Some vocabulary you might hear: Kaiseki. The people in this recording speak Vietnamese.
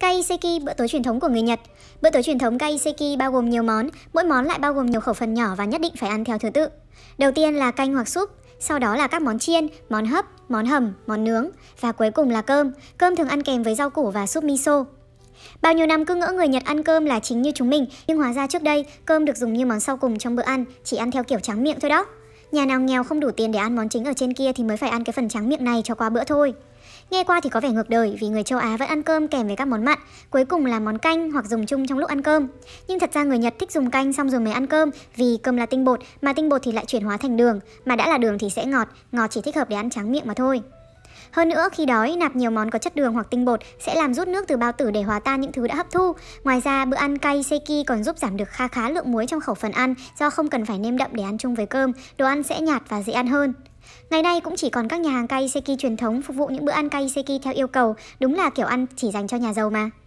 Kaiseki, bữa tối truyền thống của người Nhật. Bữa tối truyền thống Kaiseki bao gồm nhiều món, mỗi món lại bao gồm nhiều khẩu phần nhỏ và nhất định phải ăn theo thứ tự. Đầu tiên là canh hoặc súp, sau đó là các món chiên, món hấp, món hầm, món nướng và cuối cùng là cơm. Cơm thường ăn kèm với rau củ và súp miso. Bao nhiêu năm cứ ngỡ người Nhật ăn cơm là chính như chúng mình, nhưng hóa ra trước đây cơm được dùng như món sau cùng trong bữa ăn, chỉ ăn theo kiểu tráng miệng thôi đó. Nhà nào nghèo không đủ tiền để ăn món chính ở trên kia thì mới phải ăn cái phần tráng miệng này cho qua bữa thôi. Nghe qua thì có vẻ ngược đời vì người châu Á vẫn ăn cơm kèm với các món mặn, cuối cùng là món canh hoặc dùng chung trong lúc ăn cơm. Nhưng thật ra người Nhật thích dùng canh xong rồi mới ăn cơm vì cơm là tinh bột, mà tinh bột thì lại chuyển hóa thành đường, mà đã là đường thì sẽ ngọt, ngọt chỉ thích hợp để ăn tráng miệng mà thôi. Hơn nữa khi đói, nạp nhiều món có chất đường hoặc tinh bột sẽ làm rút nước từ bao tử để hóa tan những thứ đã hấp thu. Ngoài ra, bữa ăn Kaiseki còn giúp giảm được khá lượng muối trong khẩu phần ăn do không cần phải nêm đậm để ăn chung với cơm, đồ ăn sẽ nhạt và dễ ăn hơn. Ngày nay cũng chỉ còn các nhà hàng Kaiseki truyền thống phục vụ những bữa ăn Kaiseki theo yêu cầu, đúng là kiểu ăn chỉ dành cho nhà giàu mà.